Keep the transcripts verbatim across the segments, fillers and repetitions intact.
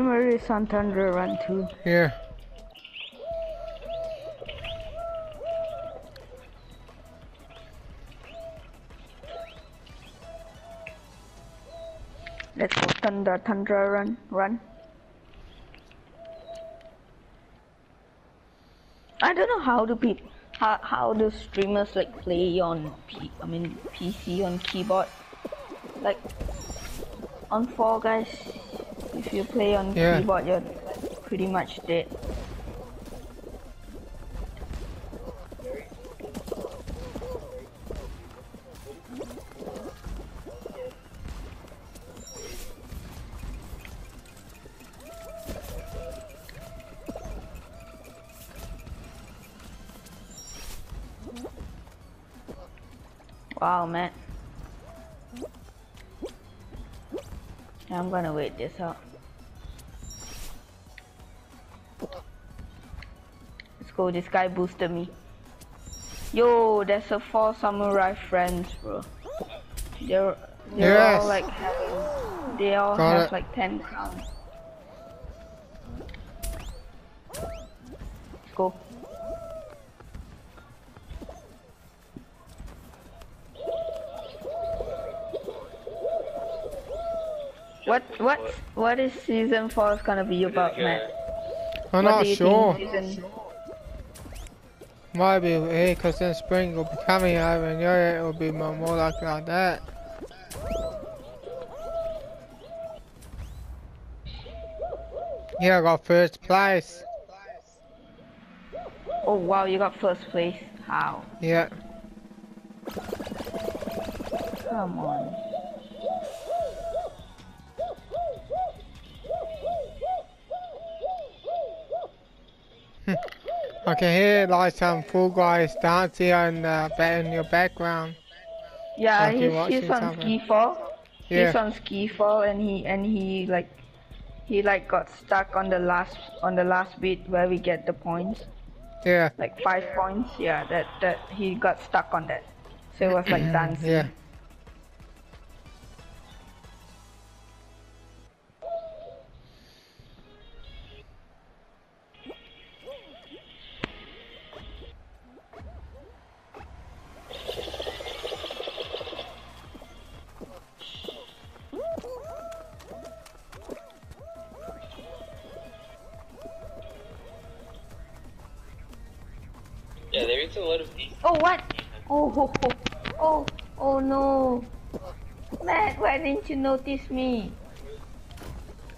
streamer is on Tundra Run too. Here. Let's go Tundra, Tundra Run, run. I don't know how do people, how, how do streamers like play on, P, I mean P C on keyboard, like on Fall Guys. If you play on yeah. keyboard, you're pretty much dead. Wow, man. I'm gonna wait this out. Let's go, this guy boosted me. Yo, there's a four samurai friends, bro. They're, they're yes. all like having, they all Got have it. like ten crowns. Let's go. What what what is season four is gonna be about, Matt? I'm not sure. Season... Might be hey, cause then spring will be coming out, and yeah, it will be more like like that. Yeah, I got first place. Oh wow, you got first place. How? Yeah. Come on. I can hear like some Fall Guys dancing in, uh, in your background. Yeah, like he's, he's on ski fall. Yeah. He's on ski fall, and he and he like he like got stuck on the last on the last bit where we get the points. Yeah. Like five points. Yeah, that that he got stuck on that, so it was like dancing. Yeah. Yeah, there is a lot of these. Oh, what? Oh, oh, oh, oh, oh no. Matt, why didn't you notice me?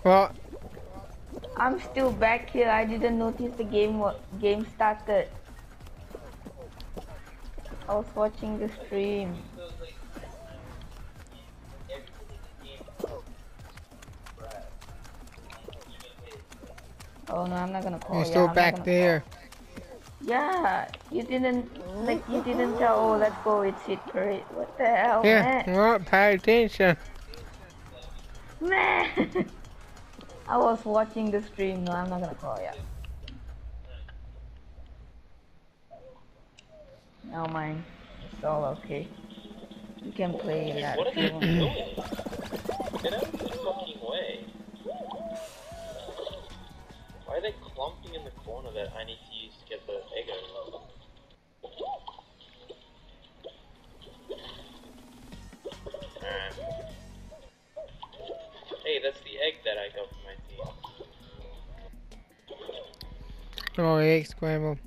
What? I'm still back here. I didn't notice the game game started. I was watching the stream. Oh no, I'm not gonna call. You're still yeah, back there. Call. Yeah, you didn't like you didn't tell. Oh, let's go. It's it great. What the hell, yeah, man? Not pay attention. Man, I was watching the stream. No, I'm not gonna call you. No mind. It's all okay. You can play in that. What are they doing? Get out of the fucking way! Why are they clumping in the corner that I need to use to get the ego level? Alright. Hey, that's the egg that I got from my team. Oh, egg scramble.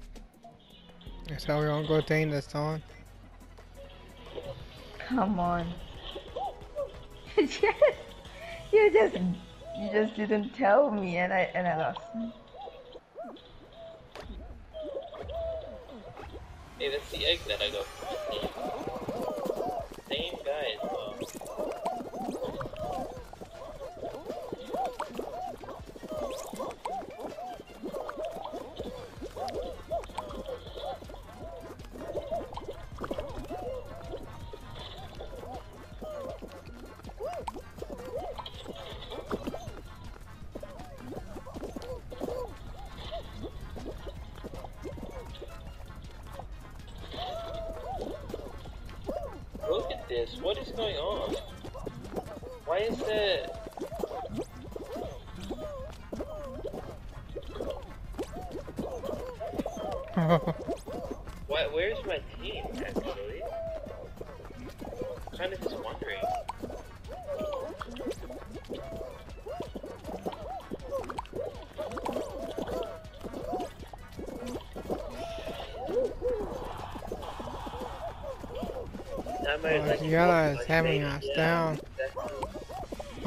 That's how we're on go team this time. Come on. You just, you just you just didn't tell me and I and I lost. Hey, that's the egg that I got from the team. Same guy as well. What is going on? Why is there... What? Where's my team, actually? I'm kind of just wondering. Oh, Yellow is having us yeah, down. Exactly.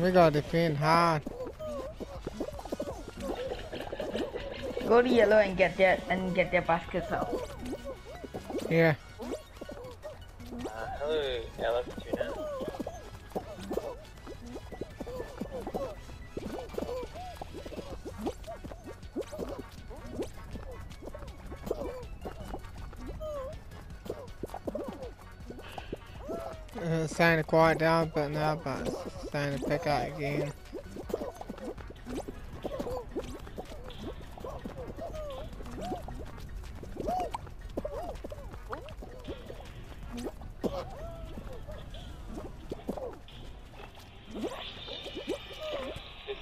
We gotta defend hard. Go to Yellow and get their and get their baskets out. Yeah. Uh, hello, Yellow Tuna. It's starting to quiet down, but now but it's starting to pick up again.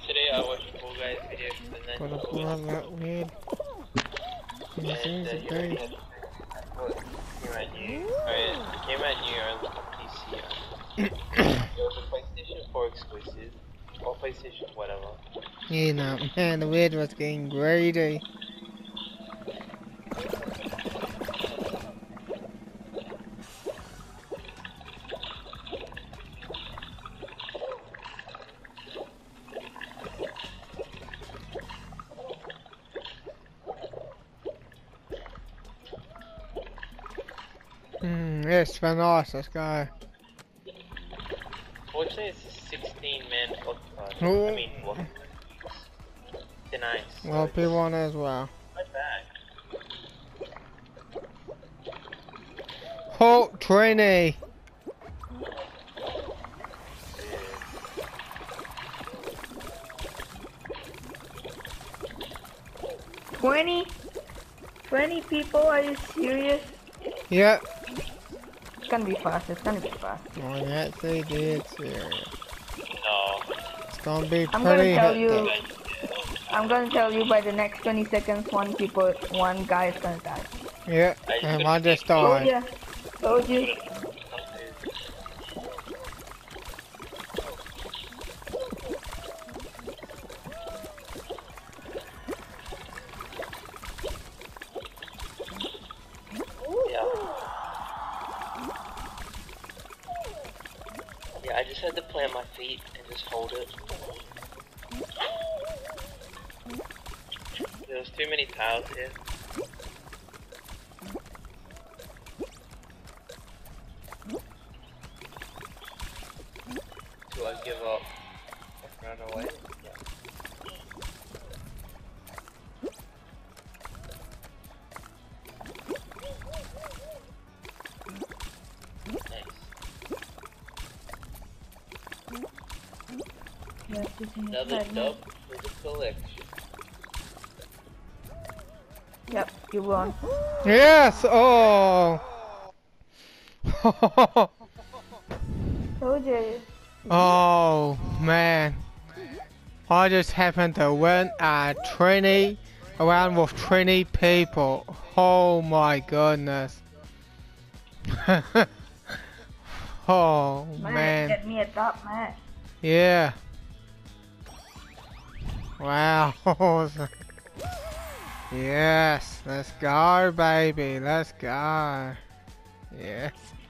Today I watched Fall Guys video and then I love that weird. Yeah, and, uh, it came at you. Alright, came at you on P C. It was a PlayStation four exclusive. Or PlayStation whatever. You know, man, the weird was getting greedy. Hmm, yes, for nice, let's go. Fortunately, it's a sixteen man block party. I mean, block party. They're nice. So well, people want it as well. Right back. Halt, trainee! twenty? twenty people? Are you serious? Yep. It's gonna be fast, it's gonna be fast. Oh, that's a good series. No. It's gonna be I'm pretty gonna tell you, I'm gonna tell you by the next twenty seconds, one people, one guy is gonna die. Yeah, and I just died. Oh, yeah. Told you. I just had to plant my feet and just hold it. There's too many tiles here. Do I give up and run away? Another dub for the collection. Yep, you won. Yes! Oh! Told you. Oh, man. I just happened to win a twenty around with twenty people. Oh my goodness. Oh, man. Man, get me a top match. Yeah. Wow. Yes, let's go, baby. Let's go. Yes.